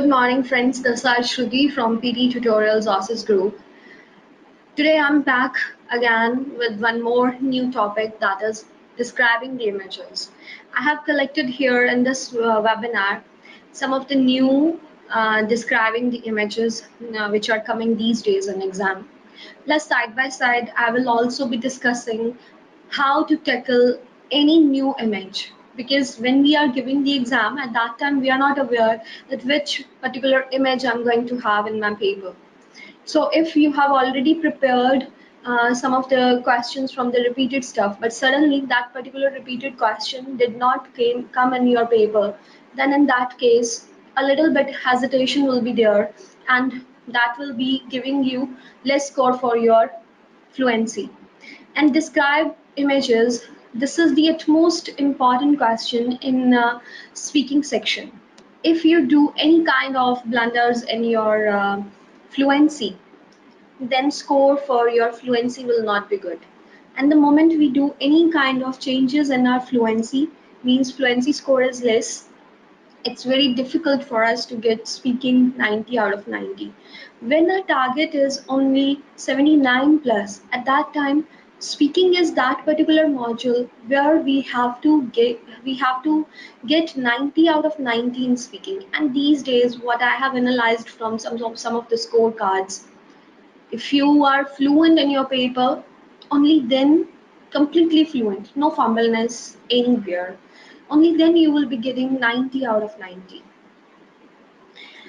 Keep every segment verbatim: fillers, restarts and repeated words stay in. Good morning, friends. This is Shruti from P T Tutorials O S S Group. Today I'm back again with one more new topic, that is describing the images. I have collected here in this uh, webinar some of the new uh, describing the images uh, which are coming these days in exam. Plus, side by side, I will also be discussing how to tackle any new image. Because when we are giving the exam, at that time, we are not aware that which particular image I'm going to have in my paper. So if you have already prepared uh, some of the questions from the repeated stuff, but suddenly that particular repeated question did not came, come in your paper, then in that case, a little bit hesitation will be there, and that will be giving you less score for your fluency. And describe images. This is the utmost important question in uh, speaking section. If you do any kind of blunders in your uh, fluency, then score for your fluency will not be good. And the moment we do any kind of changes in our fluency, means fluency score is less, it's very difficult for us to get speaking ninety out of ninety. When our target is only seventy-nine plus, at that time, speaking is that particular module where we have to get we have to get ninety out of ninety in speaking. And these days, what I have analyzed from some of some of the scorecards, if you are fluent in your paper, only then completely fluent, no fumbleness anywhere, only then you will be getting ninety out of ninety.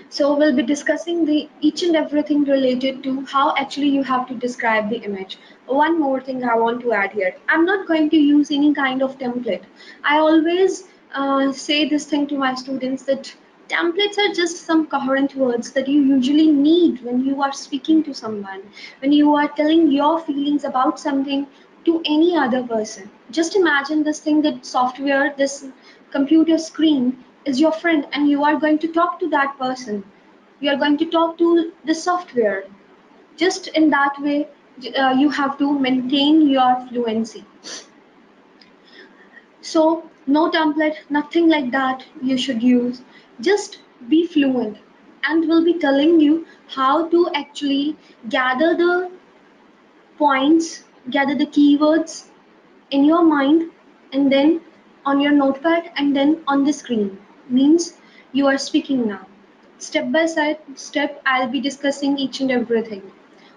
So we'll be discussing the each and everything related to how actually you have to describe the image. One more thing I want to add here. I'm not going to use any kind of template. I always uh, say this thing to my students that templates are just some coherent words that you usually need when you are speaking to someone, when you are telling your feelings about something to any other person. Just imagine this thing, that software, this computer screen is your friend, and you are going to talk to that person. You are going to talk to the software. Just in that way, uh, you have to maintain your fluency. So no template, nothing like that you should use. Just be fluent, and we'll be telling you how to actually gather the points, gather the keywords in your mind, and then on your notepad, and then on the screen. Means you are speaking now. Step by side step, I'll be discussing each and everything.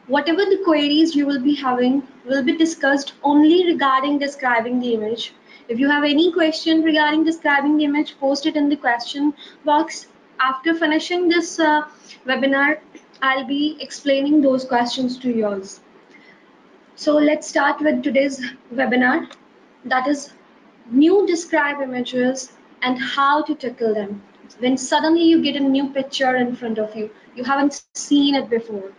Whatever the queries you will be having will be discussed only regarding describing the image. If you have any question regarding describing the image, post it in the question box. After finishing this uh, webinar, I'll be explaining those questions to yours. So let's start with today's webinar, that is new describe images and how to tackle them. When suddenly you get a new picture in front of you, you haven't seen it before.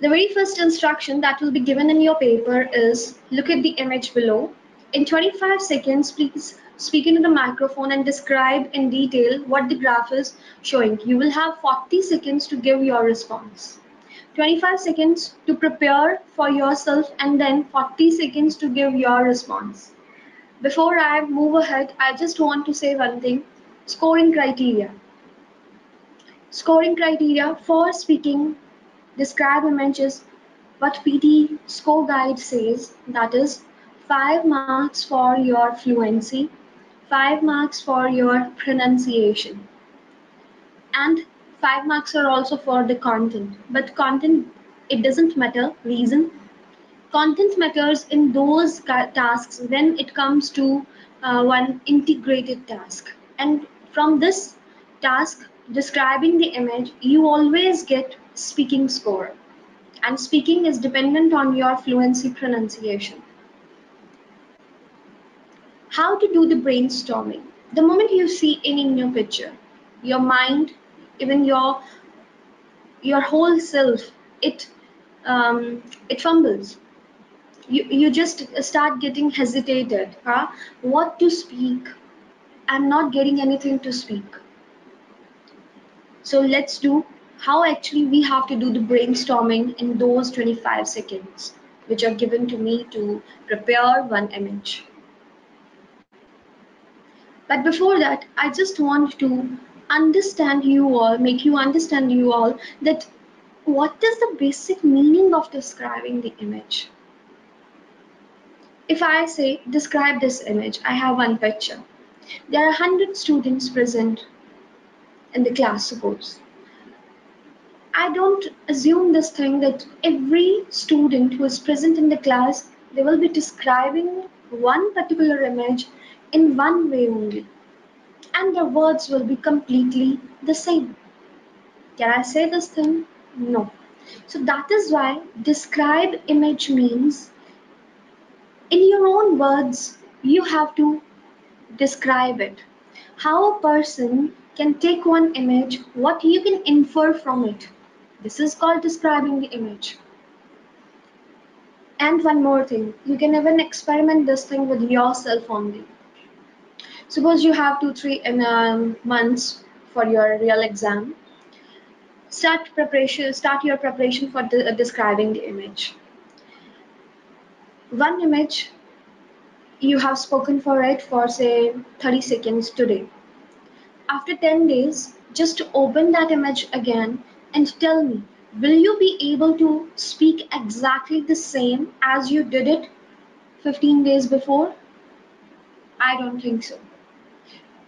The very first instruction that will be given in your paper is look at the image below. In twenty-five seconds, please speak into the microphone and describe in detail what the graph is showing. You will have forty seconds to give your response. twenty-five seconds to prepare for yourself, and then forty seconds to give your response. Before I move ahead, I just want to say one thing. Scoring criteria. Scoring criteria for speaking, describe images, what P T E score guide says, that is five marks for your fluency, five marks for your pronunciation, and Five marks are also for the content. But content, it doesn't matter. Reason, content matters in those tasks when it comes to uh, one integrated task. And from this task, describing the image, you always get speaking score. And speaking is dependent on your fluency, pronunciation. How to do the brainstorming. The moment you see any new picture, your mind, even your your whole self, it um, it fumbles. You you just start getting hesitated. Huh? What to speak? I'm not getting anything to speak. So let's do how actually we have to do the brainstorming in those twenty-five seconds, which are given to me to prepare one image. But before that, I just want to understand you all, make you understand you all that what is the basic meaning of describing the image. If I say describe this image, I have one picture. There are one hundred students present in the class, suppose. I don't assume this thing that every student who is present in the class, they will be describing one particular image in one way only, and their words will be completely the same. Can I say this thing? No. So that is why describe image means in your own words, you have to describe it. How a person can take one image, what you can infer from it. This is called describing the image. And one more thing, you can even experiment this thing with yourself only. Suppose you have two, three um, months for your real exam. Start preparation. Start your preparation for de- describing the image. One image, you have spoken for it for say thirty seconds today. After ten days, just open that image again and tell me, will you be able to speak exactly the same as you did it fifteen days before? I don't think so.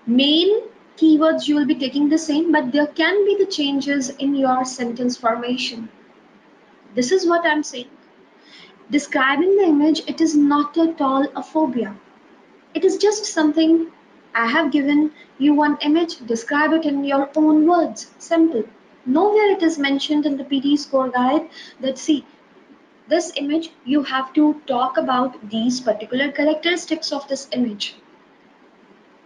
Main keywords you will be taking the same, but there can be the changes in your sentence formation. This is what I'm saying. Describing the image, it is not at all a phobia. It is just something. I have given you one image, describe it in your own words, simple. Nowhere it is mentioned in the P T E score guide that see, this image, you have to talk about these particular characteristics of this image.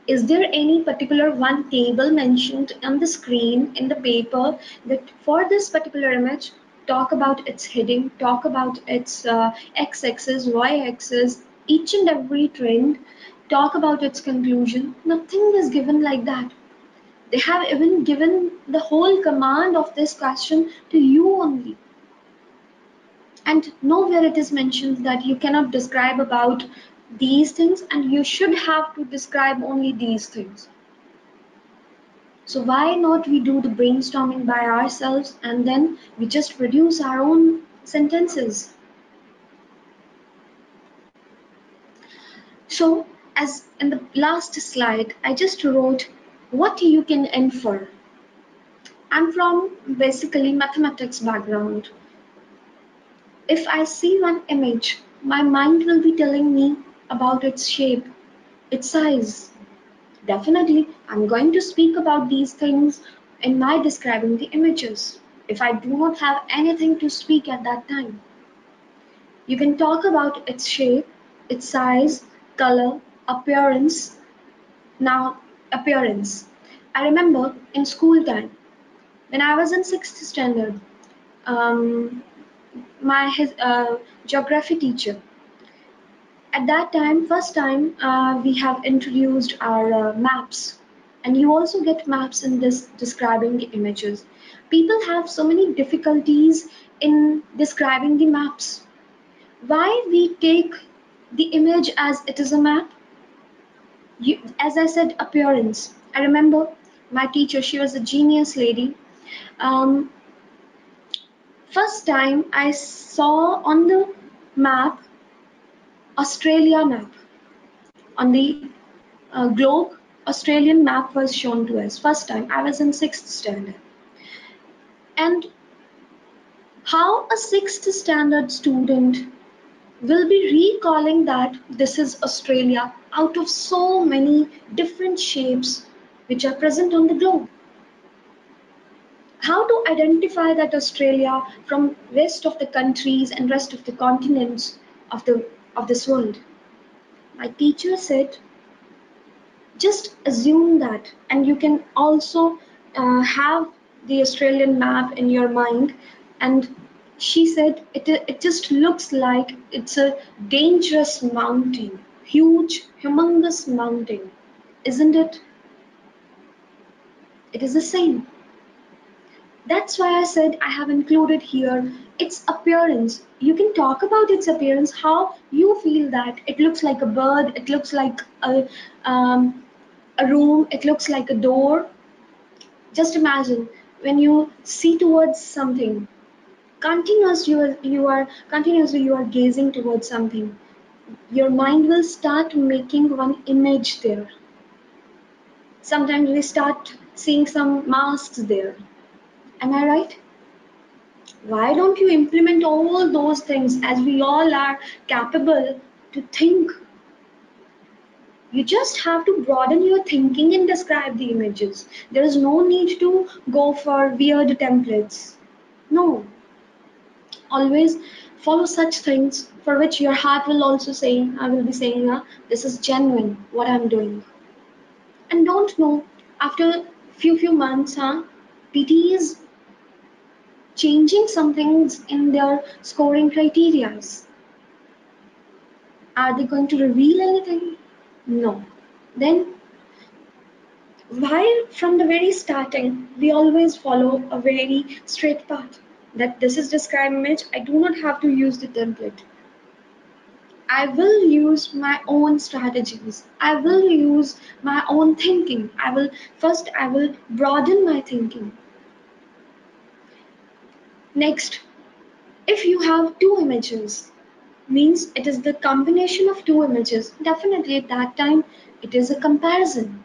Is there any particular one table mentioned on the screen, in the paper, that for this particular image, talk about its heading, talk about its uh, x-axis, y-axis, each and every trend, talk about its conclusion. Nothing is given like that. They have even given the whole command of this question to you only. And nowhere it is mentioned that you cannot describe about these things and you should have to describe only these things. So why not we do the brainstorming by ourselves and then we just produce our own sentences. So as in the last slide, I just wrote what you can infer. I'm from basically mathematics background. If I see one image, my mind will be telling me about its shape, its size. Definitely, I'm going to speak about these things in my describing the images. If I do not have anything to speak at that time, you can talk about its shape, its size, color, appearance. Now, appearance. I remember in school time, when I was in sixth standard, um, my his, uh, geography teacher. At that time, first time, uh, we have introduced our uh, maps, and you also get maps in this describing the images. People have so many difficulties in describing the maps. Why we take the image as it is a map? You, as I said, appearance. I remember my teacher, she was a genius lady. Um, first time I saw on the map, Australia map. On the uh, globe, Australian map was shown to us. First time, I was in sixth standard. And how a sixth standard student will be recalling that this is Australia out of so many different shapes which are present on the globe. How to identify that Australia from rest of the countries and rest of the continents of the of this world? My teacher said, just assume that, and you can also uh, have the Australian map in your mind. And she said, it, it just looks like it's a dangerous mountain, huge, humongous mountain, isn't it? It is the same. That's why I said I have included here its appearance. You can talk about its appearance, how you feel that it looks like a bird, it looks like a, um, a room, it looks like a door. Just imagine when you see towards something, continuously you are, you are continuously you are gazing towards something. Your mind will start making one image there. Sometimes we start seeing some masks there. Am I right? Why don't you implement all those things, as we all are capable to think? You just have to broaden your thinking and describe the images. There is no need to go for weird templates. No. Always follow such things for which your heart will also say, I will be saying, uh, this is genuine, what I'm doing. And don't know, after few, few months, huh, P T E is changing some things in their scoring criteria. Are they going to reveal anything? No. Then why from the very starting we always follow a very straight path, that this is describe image, I do not have to use the template. I will use my own strategies. I will use my own thinking. I will first I will broaden my thinking. Next, if you have two images, means it is the combination of two images. Definitely at that time, it is a comparison.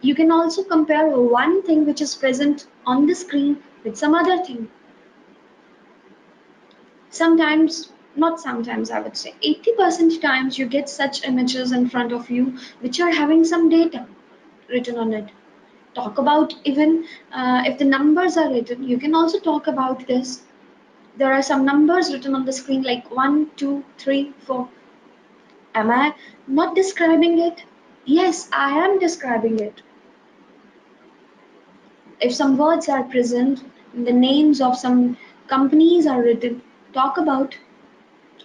You can also compare one thing which is present on the screen with some other thing. Sometimes, not sometimes I would say, eighty percent times you get such images in front of you which are having some data written on it. Talk about even uh, if the numbers are written, you can also talk about this. There are some numbers written on the screen like one, two, three, four. Am I not describing it? Yes, I am describing it. If some words are present, the names of some companies are written, talk about.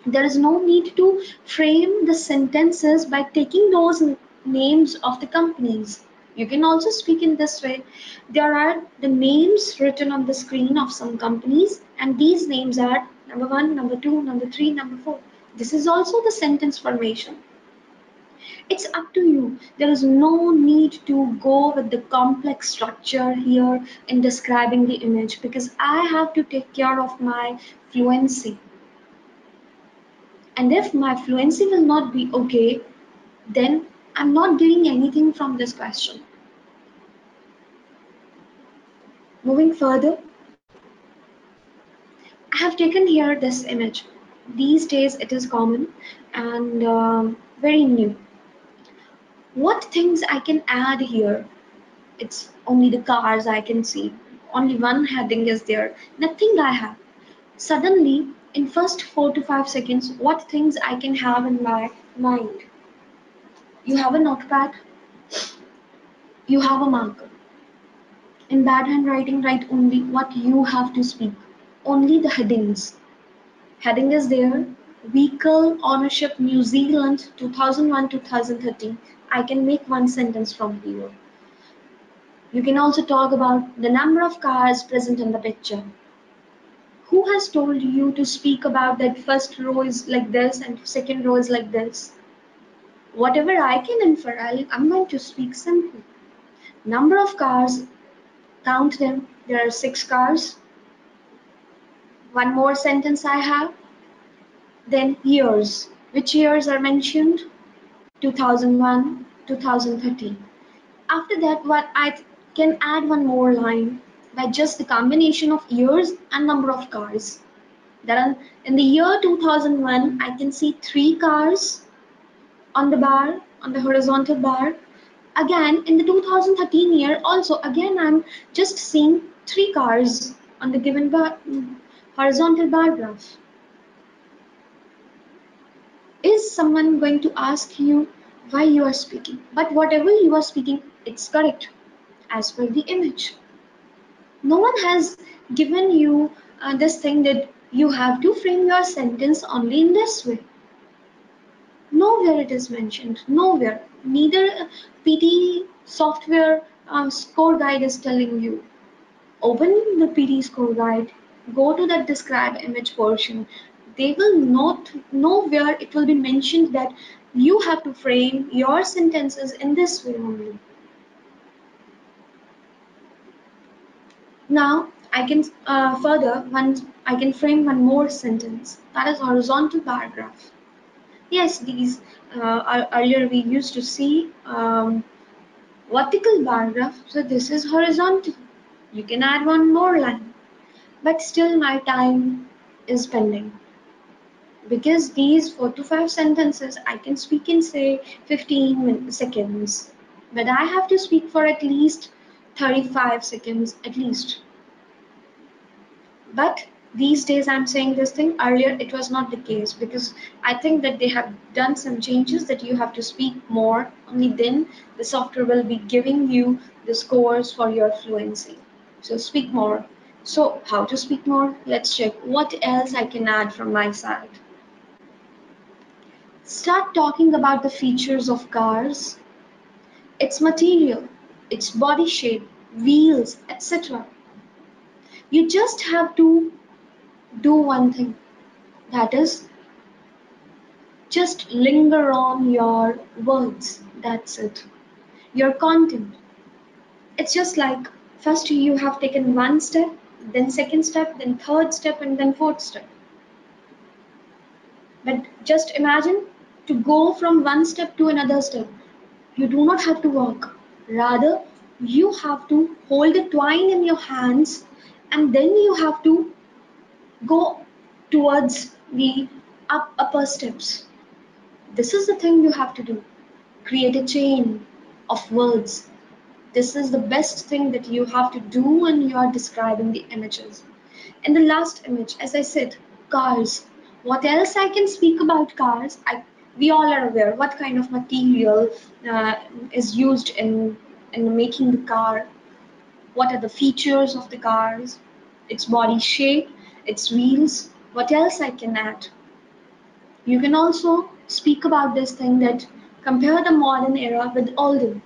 There is no need to frame the sentences by taking those names of the companies. You can also speak in this way. There are the names written on the screen of some companies, and these names are number one, number two, number three, number four. This is also the sentence formation. It's up to you. There is no need to go with the complex structure here in describing the image, because I have to take care of my fluency. And if my fluency will not be okay, then I'm not getting anything from this question. Moving further, I have taken here this image. These days it is common and uh, very new. What things I can add here? It's only the cars I can see. Only one heading is there. Nothing I have. Suddenly, in first four to five seconds, what things I can have in my mind? You have a notepad, you have a marker. In bad handwriting, write only what you have to speak, only the headings. Heading is there, vehicle ownership New Zealand two thousand one to two thousand thirteen. I can make one sentence from here. You can also talk about the number of cars present in the picture. Who has told you to speak about that first row is like this and second row is like this? Whatever I can infer, I'll, I'm going to speak simply. Number of cars, count them. There are six cars. One more sentence I have. Then years. Which years are mentioned? two thousand one, two thousand thirteen. After that, what I can add one more line by just the combination of years and number of cars. Then in the year two thousand one, I can see three cars on the bar, on the horizontal bar. Again, in the two thousand thirteen year also, again, I'm just seeing three cars on the given bar, horizontal bar graph. Is someone going to ask you why you are speaking? But whatever you are speaking, it's correct as per the image. No one has given you uh, this thing that you have to frame your sentence only in this way. Nowhere it is mentioned, nowhere. Neither P T E software um, score guide is telling you. Open the P T E score guide, go to that describe image portion. They will not, nowhere it will be mentioned that you have to frame your sentences in this way only. Now I can uh, further one I can frame one more sentence, that is horizontal paragraph. Yes, these uh, earlier we used to see um, vertical paragraph, so this is horizontal. You can add one more line, but still my time is pending, because these four to five sentences I can speak in say fifteen seconds, but I have to speak for at least thirty-five seconds at least. But these days I'm saying this thing, earlier it was not the case, because I think that they have done some changes that you have to speak more, only then the software will be giving you the scores for your fluency. So speak more. So how to speak more? Let's check what else I can add from my side. Start talking about the features of cars, its material, its body shape, wheels, et cetera. You just have to do one thing, that is just linger on your words, that's it, your content. It's just like first you have taken one step, then second step, then third step, and then fourth step. But just imagine to go from one step to another step. You do not have to walk, rather you have to hold the twine in your hands and then you have to go towards the up, upper steps. This is the thing you have to do. Create a chain of words. This is the best thing that you have to do when you are describing the images. In the last image, as I said, cars. What else I can speak about cars? I, we all are aware what kind of material uh, is used in, in making the car. What are the features of the cars? Its body shape, its wheels. What else I can add? You can also speak about this thing that compare the modern era with olden,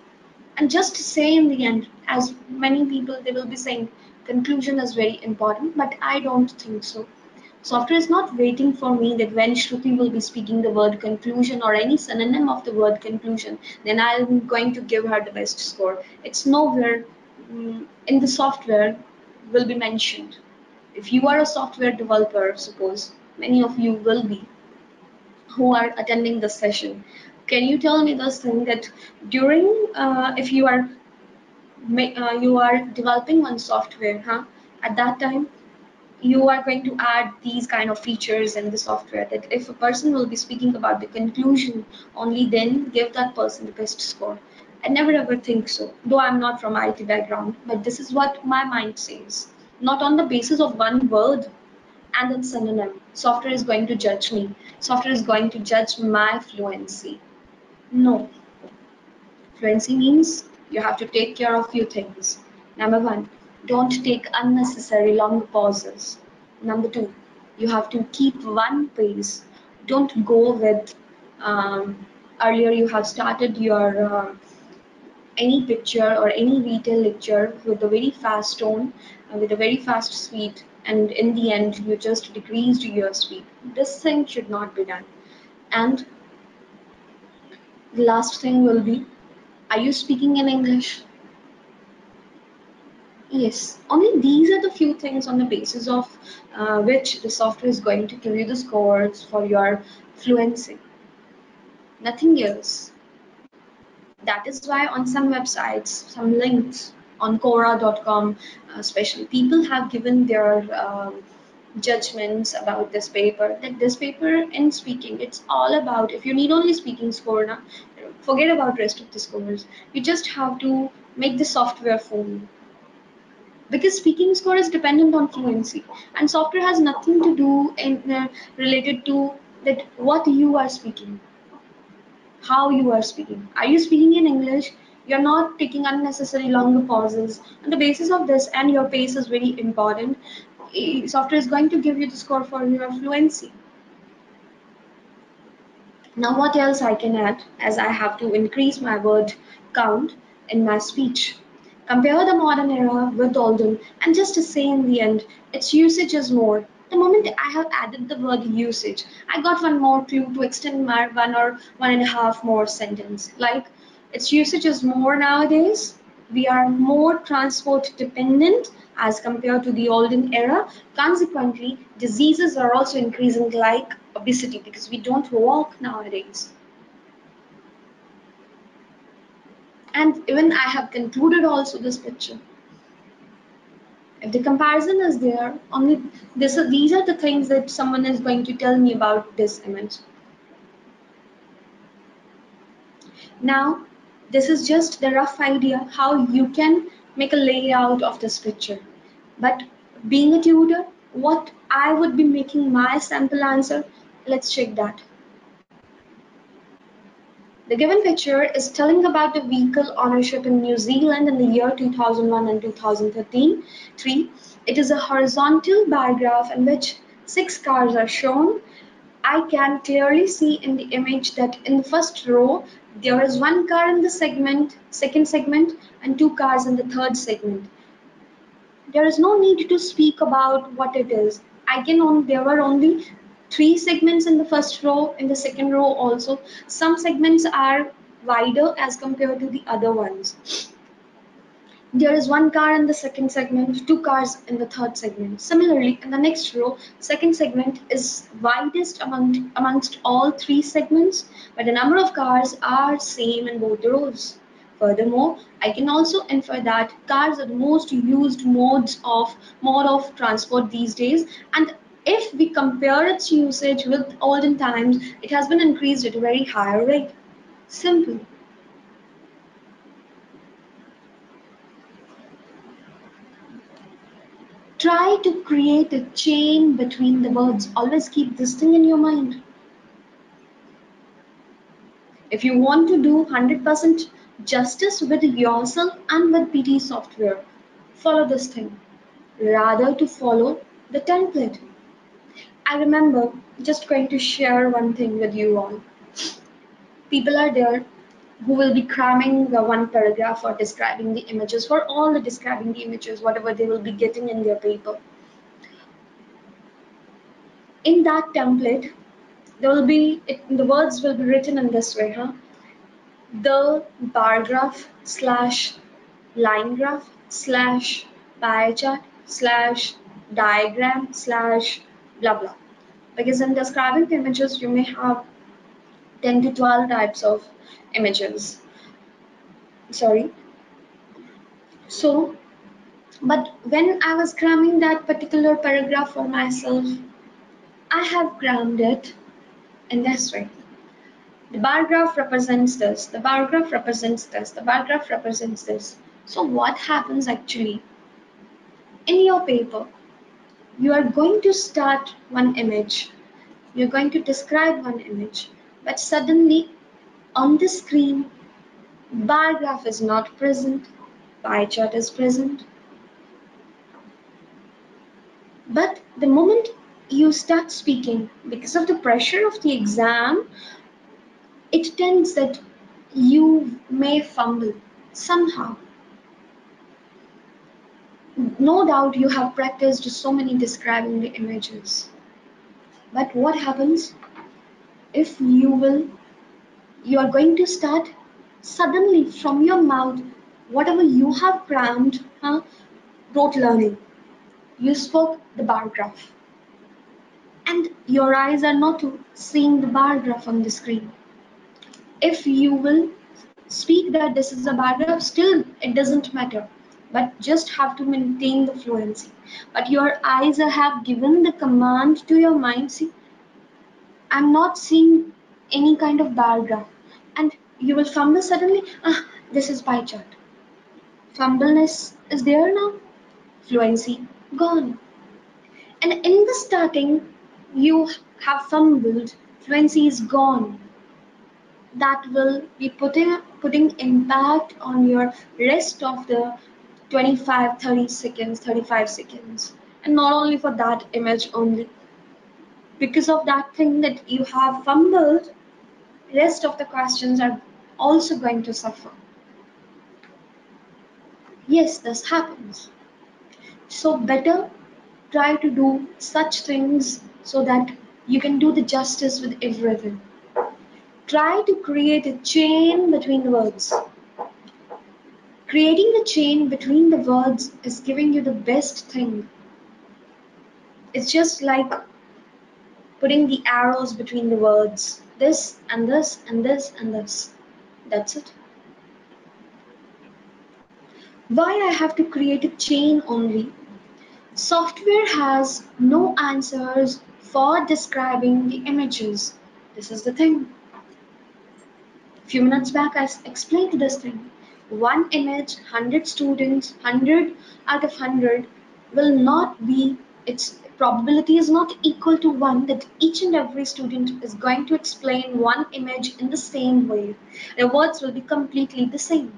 and just say in the end, as many people they will be saying, conclusion is very important, but I don't think so. Software is not waiting for me that when Shruti will be speaking the word conclusion or any synonym of the word conclusion, then I'm going to give her the best score. It's nowhere um, in the software will be mentioned. If you are a software developer, suppose many of you will be who are attending this session, can you tell me this thing that during uh, if you are uh, you are developing one software, huh? At that time you are going to add these kind of features in the software, that if a person will be speaking about the conclusion, only then give that person the best score. I never ever think so, though I'm not from I T background, but this is what my mind says. Not on the basis of one word and its synonym. Software is going to judge me. Software is going to judge my fluency. No. Fluency means you have to take care of few things. Number one, don't take unnecessary long pauses. Number two, you have to keep one pace. Don't go with, um, earlier you have started your uh, any picture or any retail lecture with a very fast tone, uh, with a very fast speed, and in the end you just decreased your speed. This thing should not be done. And the last thing will be, are you speaking in English? Yes, only these are the few things on the basis of uh, which the software is going to give you the scores for your fluency. Nothing else. That is why on some websites, some links, on Quora dot com uh, especially, people have given their um, judgments about this paper, that this paper in speaking, it's all about, if you need only speaking score, now forget about rest of the scores. You just have to make the software for you, because speaking score is dependent on fluency, and software has nothing to do in uh, related to that what you are speaking, how you are speaking. Are you speaking in English? You're not taking unnecessary longer pauses. On the basis of this, and your pace is very important, software is going to give you the score for your fluency. Now what else I can add, as I have to increase my word count in my speech. Compare the modern era with olden, and just to say in the end, its usage is more. the moment I have added the word usage, I got one more clue to extend my one or one and a half more sentence. Like, its usage is more nowadays. We are more transport dependent as compared to the olden era. Consequently, diseases are also increasing, like obesity, because we don't walk nowadays. And even I have concluded also this picture. If the comparison is there, only this, these are the things that someone is going to tell me about this image. Now, this is just the rough idea how you can make a layout of this picture. But being a tutor, what I would be making my sample answer, let's check that. The given picture is telling about the vehicle ownership in New Zealand in the year two thousand one and two thousand thirteen. Three, it is a horizontal bar graph in which six cars are shown. I can clearly see in the image that in the first row, there is one car in the segment, second segment, and two cars in the third segment. There is no need to speak about what it is. I can only, there were only three segments in the first row, in the second row also. Some segments are wider as compared to the other ones. There is one car in the second segment, two cars in the third segment. Similarly, in the next row, second segment is widest among, amongst all three segments, but the number of cars are same in both the rows. Furthermore, I can also infer that cars are the most used modes of, mode of transport these days, and if we compare its usage with olden times, it has been increased at a very higher rate. Simple. Try to create a chain between the words. Always keep this thing in your mind. If you want to do one hundred percent justice with yourself and with P T software, follow this thing rather to follow the template. I remember, just going to share one thing with you all. People are there who will be cramming the one paragraph for describing the images, for all the describing the images, whatever they will be getting in their paper. In that template, there will be, it, the words will be written in this way, huh? The bar graph slash line graph slash pie chart slash diagram slash blah blah, because in describing images you may have ten to twelve types of images, sorry. So, but when I was cramming that particular paragraph for myself, I have crammed it in this way. The bar graph represents this, the bar graph represents this, the bar graph represents this. So what happens actually? In your paper, you are going to start one image, you're going to describe one image, but suddenly on the screen, bar graph is not present, pie chart is present. But the moment you start speaking, because of the pressure of the exam, it tends that you may fumble somehow. No doubt you have practiced so many describing the images, but what happens if you will, you are going to start suddenly from your mouth, whatever you have crammed, huh, rote learning, you spoke the bar graph and your eyes are not seeing the bar graph on the screen. If you will speak that this is a bar graph, still it doesn't matter. But just have to maintain the fluency. But your eyes have given the command to your mind, see, I'm not seeing any kind of bar graph. And you will fumble suddenly, ah, this is pie chart. Fumbleness is there now, fluency gone. And in the starting, you have fumbled, fluency is gone. That will be putting, putting impact on your rest of the twenty-five, thirty seconds, thirty-five seconds. And not only for that image only. Because of that thing that you have fumbled, rest of the questions are also going to suffer. Yes, this happens. So better try to do such things so that you can do the justice with everything. Try to create a chain between words. Creating the chain between the words is giving you the best thing. It's just like putting the arrows between the words. This and this and this and this. That's it. Why I have to create a chain only? Software has no answers for describing the images. This is the thing. A few minutes back I explained this thing. One image, one hundred students, one hundred out of one hundred will not be, its probability is not equal to one that each and every student is going to explain one image in the same way. Their words will be completely the same.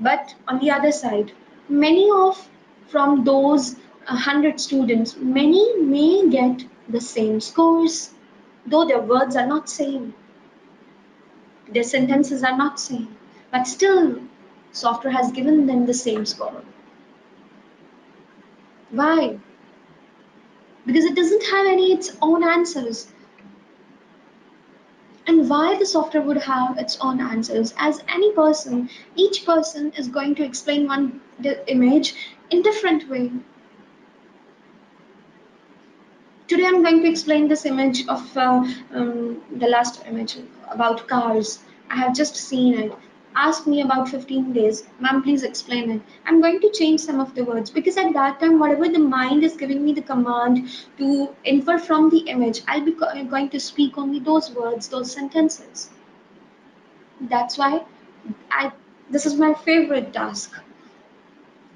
But on the other side, many of from those one hundred students, many may get the same scores, though their words are not same, their sentences are not same, but still software has given them the same score. Why? Because it doesn't have any its own answers. And why the software would have its own answers? As any person, each person is going to explain one image in different way. Today I'm going to explain this image of uh, um, the last image about cars. I have just seen it. Ask me about fifteen days. Ma'am, please explain it. I'm going to change some of the words because at that time, whatever the mind is giving me the command to infer from the image, I'll be going to speak only those words, those sentences. That's why I, this is my favorite task.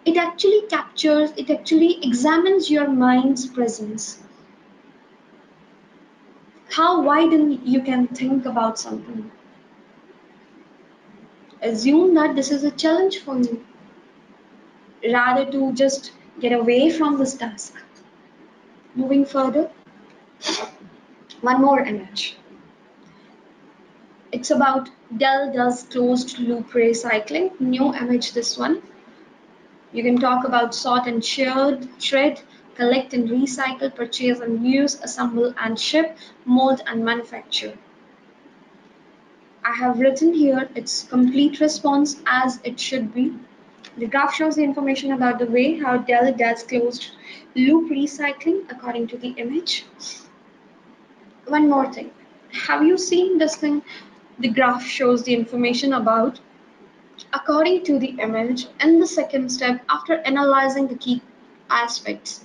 It actually captures, it actually examines your mind's presence. How wide you can think about something. Assume that this is a challenge for you, rather to just get away from this task. Moving further, one more image. It's about Dell does closed loop recycling. New image, this one. You can talk about sort and shred, shred, collect and recycle, purchase and use, assemble and ship, mold and manufacture. I have written here its complete response as it should be. The graph shows the information about the way how Dell does closed loop recycling according to the image. One more thing. Have you seen this thing? The graph shows the information about according to the image in the second step after analyzing the key aspects.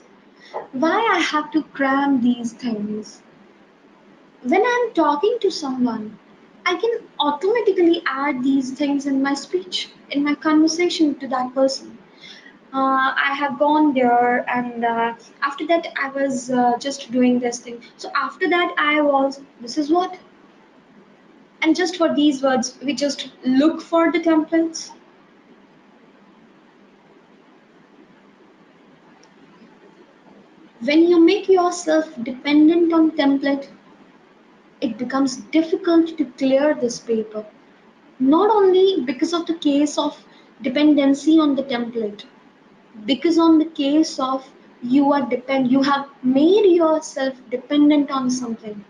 Why I have to cram these things? When I'm talking to someone, I can automatically add these things in my speech, in my conversation to that person. Uh, I have gone there and uh, after that I was uh, just doing this thing. So after that I was, this is what? And just for these words, we just look for the templates. When you make yourself dependent on template, it becomes difficult to clear this paper, not only because of the case of dependency on the template, because on the case of you are depend, you have made yourself dependent on something,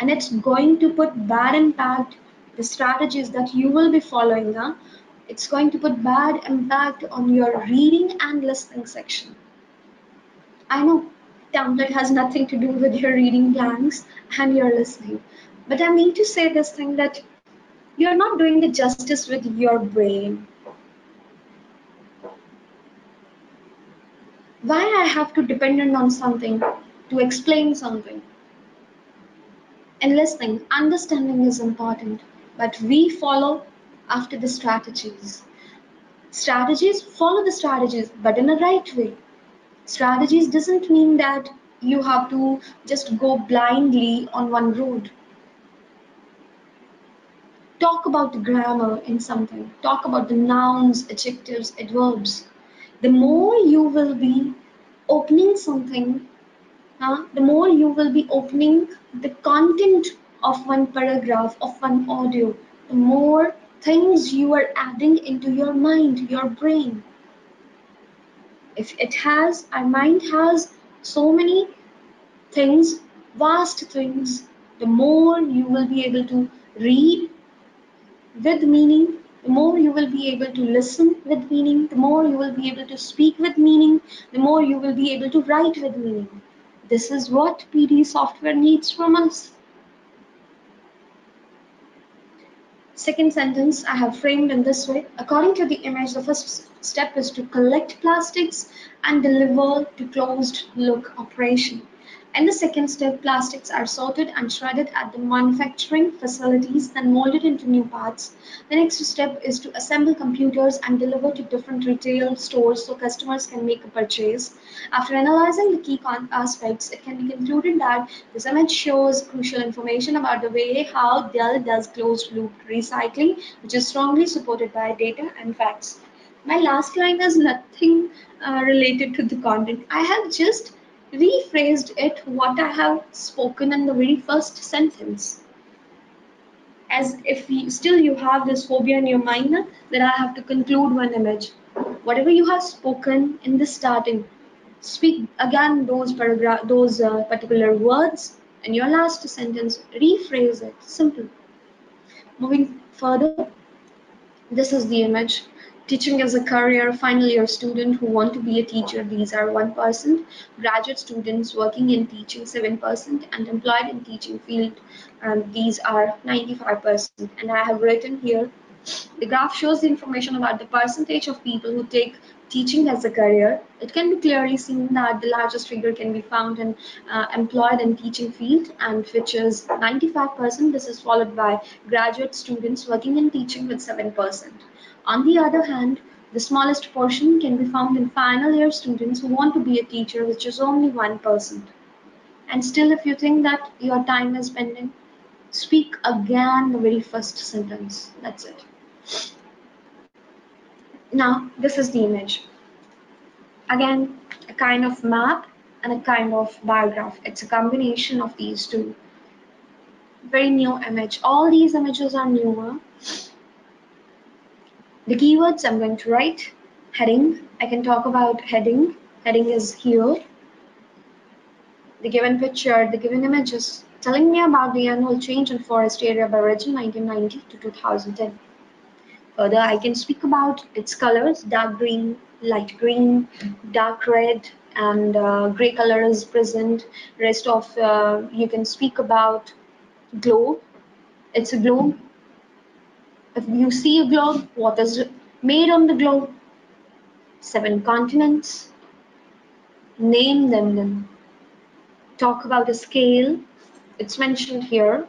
and it's going to put bad impact, the strategies that you will be following, huh? It's going to put bad impact on your reading and listening section. I know. Template has nothing to do with your reading blanks and your listening. But I mean to say this thing that you're not doing the justice with your brain. Why I have to depend on something to explain something? In listening, understanding is important, but we follow after the strategies. Strategies, follow the strategies, but in a right way. Strategies doesn't mean that you have to just go blindly on one road. Talk about the grammar in something. Talk about the nouns, adjectives, adverbs. The more you will be opening something, huh, the more you will be opening the content of one paragraph, of one audio, the more things you are adding into your mind, your brain. If it has, our mind has so many things, vast things, the more you will be able to read with meaning, the more you will be able to listen with meaning, the more you will be able to speak with meaning, the more you will be able to write with meaning. This is what P T E software needs from us. Second sentence I have framed in this way. According to the image, the first step is to collect plastics and deliver to closed loop operation. In the second step, plastics are sorted and shredded at the manufacturing facilities, then molded into new parts. The next step is to assemble computers and deliver to different retail stores so customers can make a purchase. After analyzing the key aspects, it can be concluded that this image shows crucial information about the way how Dell does closed-loop recycling, which is strongly supported by data and facts. My last line is nothing uh, related to the content. I have just rephrased it what I have spoken in the very first sentence. As if you, still you have this phobia in your mind that I have to conclude one image. Whatever you have spoken in the starting, speak again those paragraph, those uh, particular words in your last sentence. Rephrase it. Simple. Moving further, this is the image. Teaching as a career, final year student who want to be a teacher, these are one percent. Graduate students working in teaching, seven percent. And employed in teaching field, um, these are ninety-five percent. And I have written here, the graph shows the information about the percentage of people who take teaching as a career. It can be clearly seen that the largest figure can be found in uh, employed in teaching field, and which is ninety-five percent. This is followed by graduate students working in teaching with seven percent. On the other hand, the smallest portion can be found in final year students who want to be a teacher, which is only one percent. And still, if you think that your time is pending, speak again the very first sentence. That's it. Now, this is the image. Again, a kind of map and a kind of biograph. It's a combination of these two. Very new image. All these images are newer. The keywords I'm going to write, heading, I can talk about heading, heading is here. The given picture, the given image is telling me about the annual change in forest area by region nineteen ninety to two thousand ten. Further, I can speak about its colors, dark green, light green, dark red, and uh, gray color is present. Rest of, uh, you can speak about globe, it's a globe. If you see a globe, what is made on the globe? Seven continents. Name them then. Talk about a scale. It's mentioned here.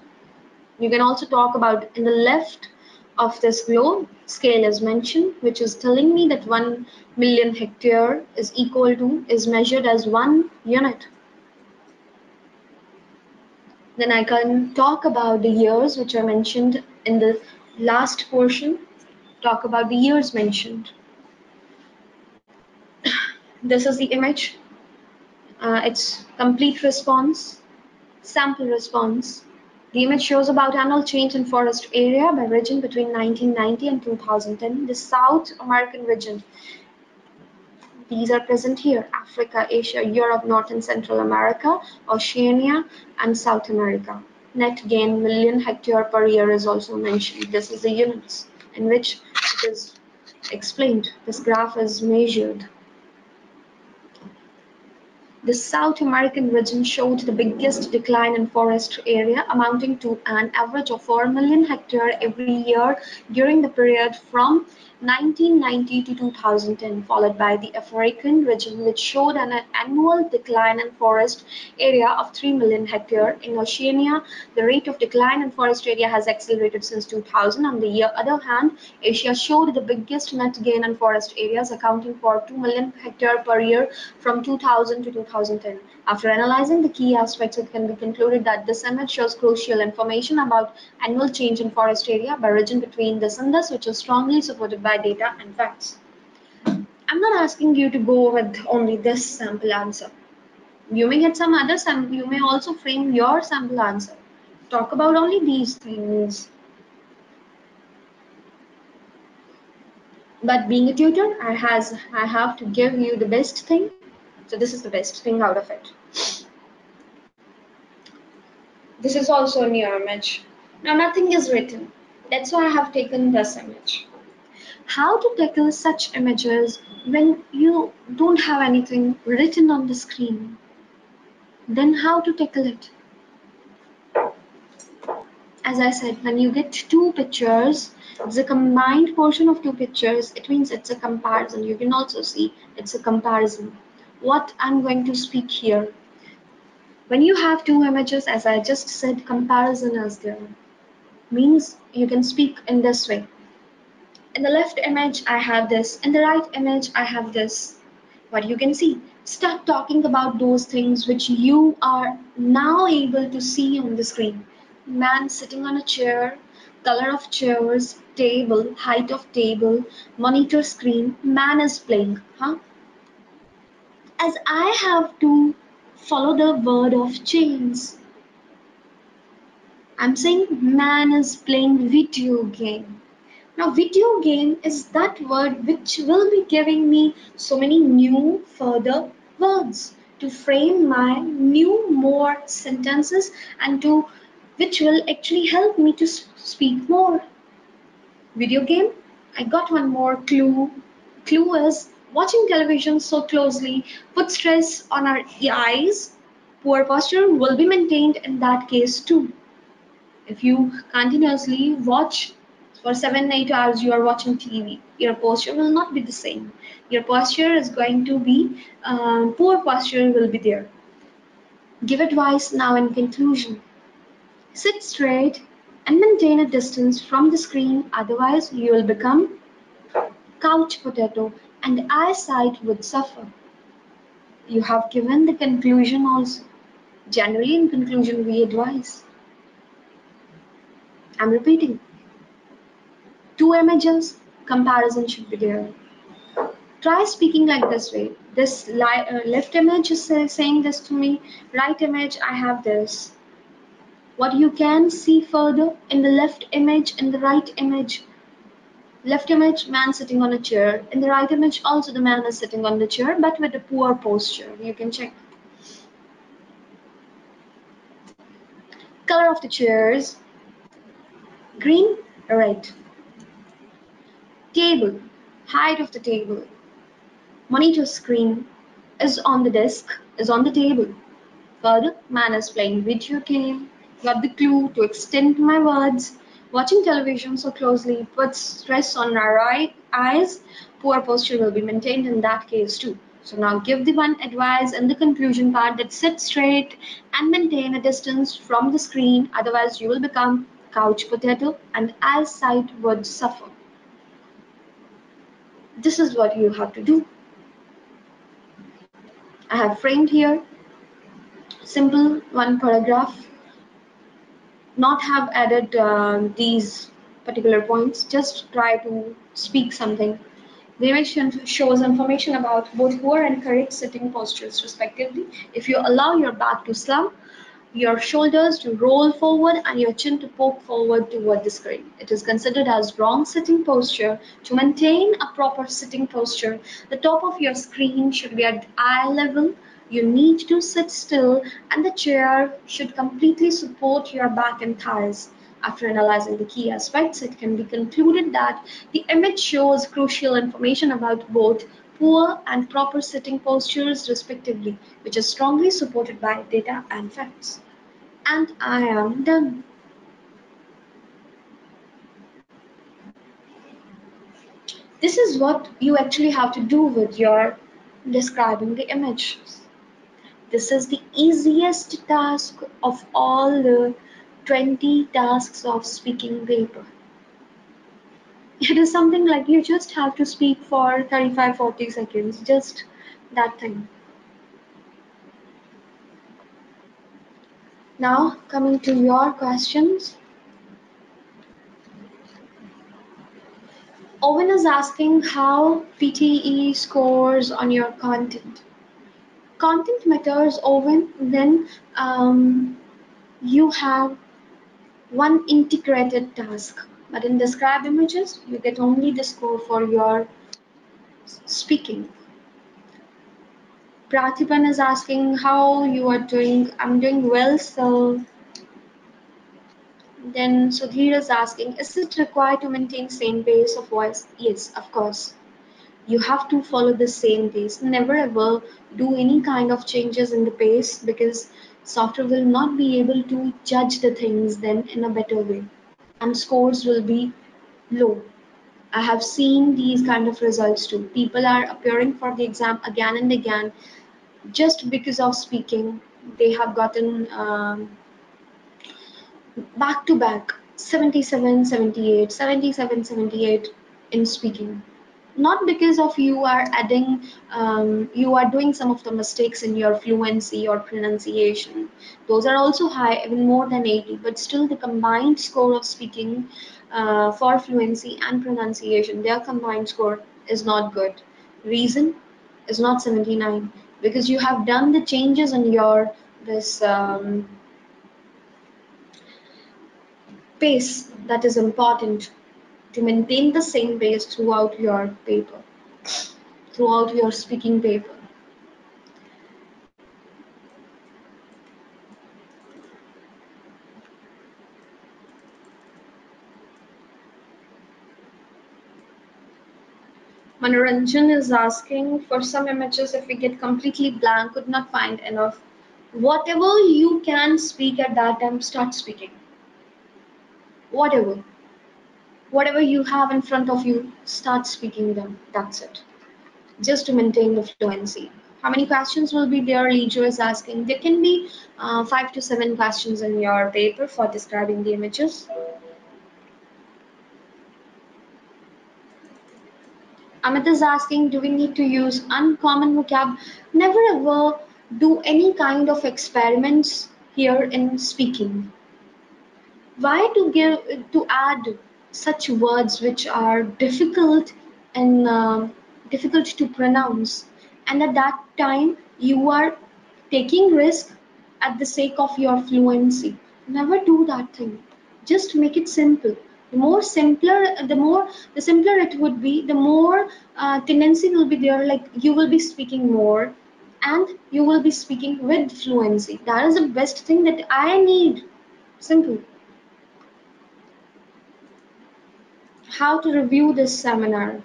You can also talk about in the left of this globe, scale is mentioned, which is telling me that one million hectare is equal to, is measured as one unit. Then I can talk about the years, which are mentioned in the last portion, talk about the years mentioned. This is the image, uh, its complete response, sample response. The image shows about annual change in forest area by region between nineteen ninety and two thousand ten, the South American region. These are present here, Africa, Asia, Europe, North and Central America, Oceania, and South America. Net gain million hectare per year is also mentioned. This is the units in which it is explained. This graph is measured. The South American region showed the biggest decline in forest area, amounting to an average of four million hectare every year during the period from nineteen ninety to two thousand ten, followed by the African region, which showed an annual decline in forest area of three million hectare. In Oceania, the rate of decline in forest area has accelerated since two thousand. On the other hand, Asia showed the biggest net gain in forest areas, accounting for two million hectare per year from two thousand to two thousand ten. After analyzing the key aspects, it can be concluded that this image shows crucial information about annual change in forest area by region between this and this, which is strongly supported by data and facts. I'm not asking you to go with only this sample answer. You may get some others, and you may also frame your sample answer. Talk about only these things. But being a tutor, I has I have to give you the best thing. So this is the best thing out of it. This is also a mirror image. Now nothing is written. That's why I have taken this image. How to tackle such images when you don't have anything written on the screen? Then how to tackle it? As I said, when you get two pictures, it's a combined portion of two pictures. It means it's a comparison. You can also see it's a comparison. What I'm going to speak here. When you have two images, as I just said, comparison is there. Means you can speak in this way. In the left image, I have this. In the right image, I have this. What you can see. Start talking about those things which you are now able to see on the screen. Man sitting on a chair, color of chairs, table, height of table, monitor screen, man is playing. Huh? As I have to follow the word of chains. I'm saying man is playing video game. Now video game is that word which will be giving me so many new further words to frame my new more sentences and to which will actually help me to speak more. Video game, I got one more clue. Clue is watching television so closely put stress on our eyes. Poor posture will be maintained in that case too. If you continuously watch for seven, eight hours, you are watching T V, your posture will not be the same. Your posture is going to be, uh, poor posture will be there. Give advice now in conclusion. Sit straight and maintain a distance from the screen, otherwise you will become couch potato and eyesight would suffer. You have given the conclusion also. Generally in conclusion we advise. I'm repeating. Two images, comparison should be there. Try speaking like this way. This left image is saying this to me, right image I have this. What you can see further in the left image, in the right image. Left image, man sitting on a chair. In the right image, also the man is sitting on the chair, but with a poor posture. You can check. Color of the chairs, green, red. Table, height of the table. Monitor screen is on the desk, is on the table. Further, man is playing video game. Got the clue to extend my words. Watching television so closely puts stress on our eyes. Poor posture will be maintained in that case too. So now give the one advice in the conclusion part that sit straight and maintain a distance from the screen. Otherwise you will become couch potato and eyesight would suffer. This is what you have to do. I have framed here. Simple one paragraph. Not have added uh, these particular points, just try to speak something. The image shows information about both poor and correct sitting postures respectively. If you allow your back to slump, your shoulders to roll forward and your chin to poke forward toward the screen. It is considered as wrong sitting posture. To maintain a proper sitting posture, the top of your screen should be at eye level. You need to sit still and the chair should completely support your back and thighs. After analyzing the key aspects, it can be concluded that the image shows crucial information about both poor and proper sitting postures respectively, which is strongly supported by data and facts. And I am done. This is what you actually have to do with your describing the image. This is the easiest task of all the twenty tasks of speaking paper. It is something like you just have to speak for thirty-five to forty seconds, just that thing. Now, coming to your questions. Owen is asking how P T E scores on your content. Content matters, Owen, when um, you have one integrated task. But in Describe Images, you get only the score for your speaking. Prathipan is asking how you are doing. I'm doing well, so. Then Sudhir is asking, is it required to maintain same base of voice? Yes, of course. You have to follow the same base. Never ever do any kind of changes in the pace, because software will not be able to judge the things then in a better way, and scores will be low. I have seen these kind of results too. People are appearing for the exam again and again just because of speaking. They have gotten um, back to back seventy-seven, seventy-eight, seventy-seven, seventy-eight in speaking. Not because of you are adding, um, you are doing some of the mistakes in your fluency or pronunciation. Those are also high, even more than eighty, but still the combined score of speaking uh, for fluency and pronunciation, their combined score is not good. Reason is not seventy-nine, because you have done the changes in your this um, pace that is important to maintain the same pace throughout your paper, throughout your speaking paper. Manoranjan is asking, for some images, if we get completely blank, could not find enough. Whatever you can speak at that time, start speaking. Whatever. Whatever you have in front of you, start speaking them. That's it. Just to maintain the fluency. How many questions will be there? Lejo is asking. There can be uh, five to seven questions in your paper for describing the images. Amit is asking, do we need to use uncommon vocab? Never ever do any kind of experiments here in speaking. Why to give to add such words which are difficult and uh, difficult to pronounce, and at that time you are taking risk at the sake of your fluency? Never do that thing. Just make it simple. The more simpler, the more the simpler it would be, the more uh, tendency will be there, like you will be speaking more and you will be speaking with fluency. That is the best thing that I need. Simple. How to review this seminar.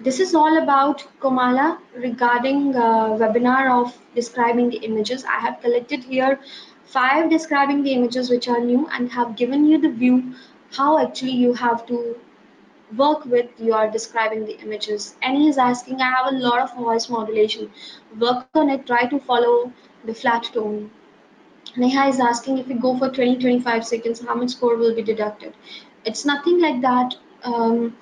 This is all about Komala regarding a webinar of describing the images. I have collected here five describing the images which are new and have given you the view how actually you have to work with your describing the images. Annie is asking, I have a lot of voice modulation. Work on it, try to follow the flat tone. Neha is asking, if we go for twenty to twenty-five seconds, how much score will be deducted? It's nothing like that. Um,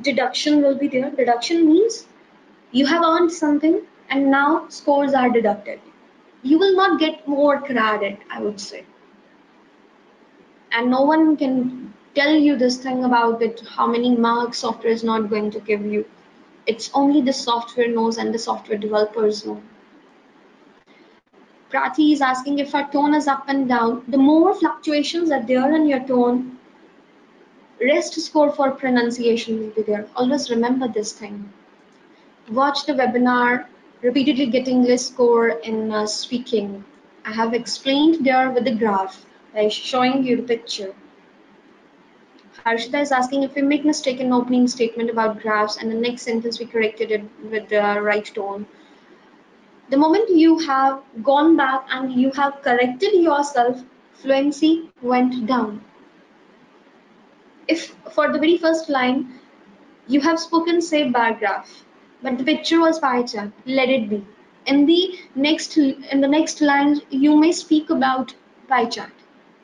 deduction will be there. Deduction means you have earned something and now scores are deducted. You will not get more credit, I would say. And no one can tell you this thing about that how many marks software is not going to give you. It's only the software knows and the software developers know. Prathi is asking, if our tone is up and down, the more fluctuations are there in your tone, rest score for pronunciation will be there. Always remember this thing. Watch the webinar, repeatedly getting less score in uh, speaking. I have explained there with the graph by showing you the picture. Harshita is asking, if we make mistake in opening statement about graphs and the next sentence we corrected it with the right tone. The moment you have gone back and you have corrected yourself, fluency went down. If for the very first line, you have spoken, say, paragraph, but the picture was pie chart, let it be. In the next in the next line, you may speak about pie chart.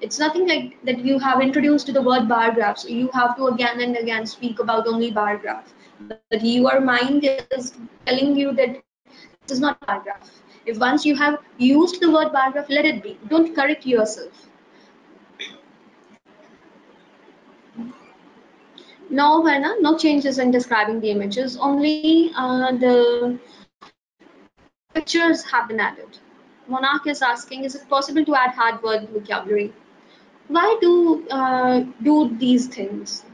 It's nothing like that you have introduced the word bar graph, so you have to again and again speak about only bar graph. But your mind is telling you that is not bar graph. If once you have used the word bar graph, let it be. Don't correct yourself. No, Varna, no changes in describing the images. Only uh, the pictures have been added. Monarch is asking, is it possible to add hard word vocabulary? Why do uh, do these things?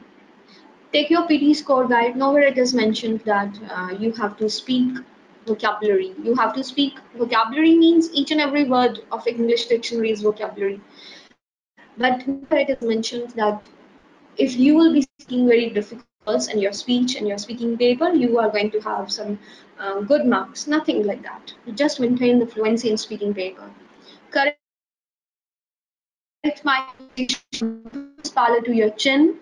Take your P T E score guide. Nowhere it is mentioned that uh, you have to speak vocabulary. You have to speak vocabulary means each and every word of English dictionary is vocabulary. But nowhere it is mentioned that if you will be speaking very difficult words in your speech and your speaking paper, you are going to have some uh, good marks. Nothing like that. You just maintain the fluency in speaking paper. Correct my parlor to your chin.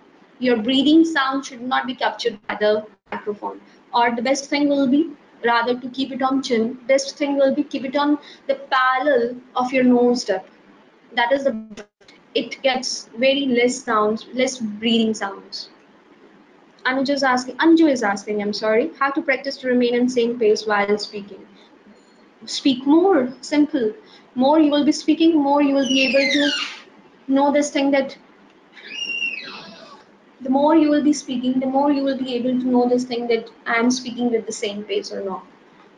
Your breathing sound should not be captured by the microphone. Or the best thing will be rather to keep it on chin. Best thing will be keep it on the parallel of your nose tip. That is the it gets very less sounds, less breathing sounds. Anuj is asking, Anju is asking, I'm sorry, how to practice to remain in same pace while speaking. Speak more, simple. More you will be speaking, more you will be able to know this thing that the more you will be speaking, the more you will be able to know this thing that I am speaking with the same pace or not.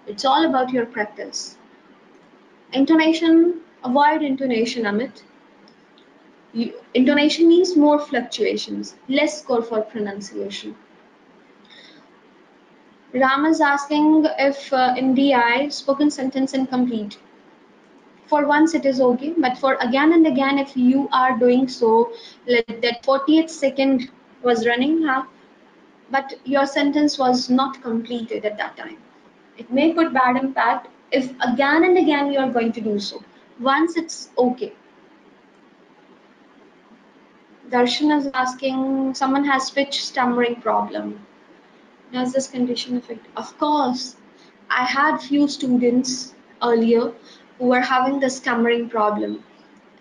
It's all about your practice. Intonation, avoid intonation, Amit. You, intonation means more fluctuations, less score for pronunciation. Ram is asking if uh, in D I spoken sentence incomplete. For once it is okay, but for again and again, if you are doing so, like that fortieth second was running, huh? But your sentence was not completed at that time. It may put bad impact if again and again you are going to do so. Once it's okay. Darshan is asking, someone has pitch stammering problem. Does this condition affect? Of course, I had few students earlier who were having the stammering problem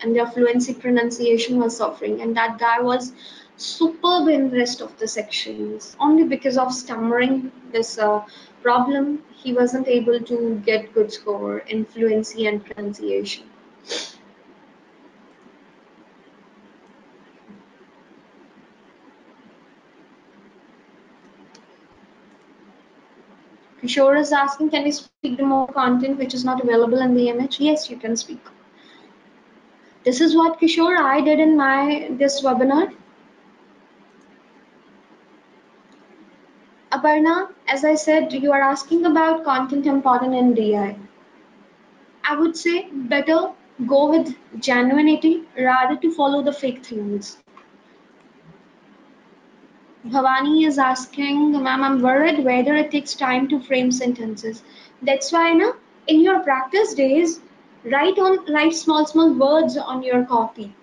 and their fluency pronunciation was suffering, and that guy was superb in the rest of the sections. Only because of stammering this uh, problem, he wasn't able to get good score in fluency and pronunciation. Kishore is asking, can we speak to more content which is not available in the image? Yes, you can speak. This is what Kishore I did in my this webinar. Aparna, as I said, you are asking about content important in D I. I would say better go with genuinity rather to follow the fake things. Bhavani is asking, ma'am, I'm worried whether it takes time to frame sentences. That's why, na, in your practice days, write on write small, small words on your copy.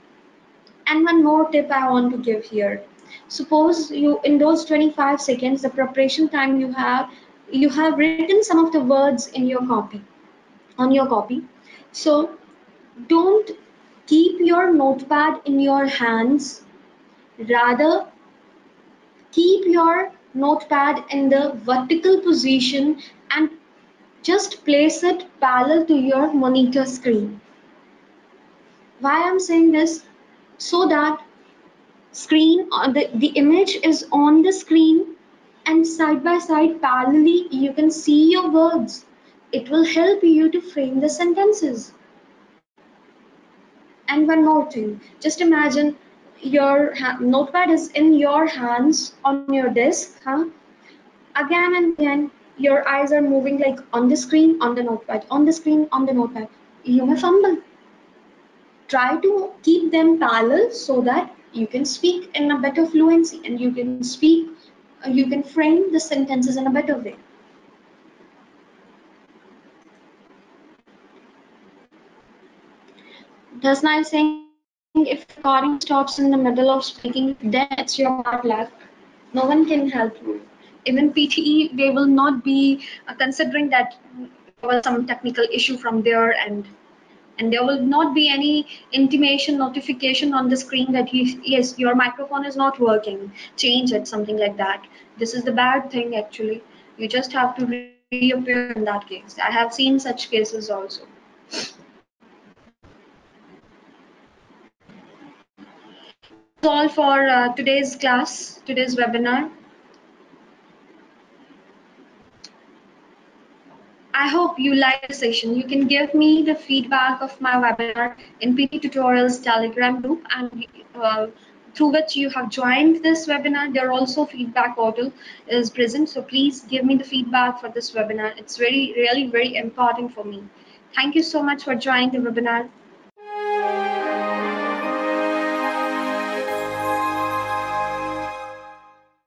And one more tip I want to give here. Suppose you, in those twenty-five seconds, the preparation time you have, you have written some of the words in your copy, on your copy. So don't keep your notepad in your hands, rather keep your notepad in the vertical position and just place it parallel to your monitor screen. Why I'm saying this? So that screen, the, the image is on the screen and side by side parallelly you can see your words. It will help you to frame the sentences. And one more thing, just imagine your notepad is in your hands on your desk, huh? Again and again, your eyes are moving like on the screen, on the notepad, on the screen, on the notepad. You may fumble. Try to keep them parallel so that you can speak in a better fluency and you can speak, you can frame the sentences in a better way. Dasna is saying, if recording stops in the middle of speaking, then it's your bad luck. No one can help you. Even P T E, they will not be uh, considering that there was some technical issue from their end. And there will not be any intimation, notification on the screen that, you, yes, your microphone is not working. Change it, something like that. This is the bad thing, actually. You just have to re reappear in that case. I have seen such cases also. That's all for uh, today's class, today's webinar. I hope you liked the session. You can give me the feedback of my webinar in P T Tutorials Telegram group, and uh, through which you have joined this webinar. There are also feedback portal is present. So please give me the feedback for this webinar. It's very, really, very important for me. Thank you so much for joining the webinar.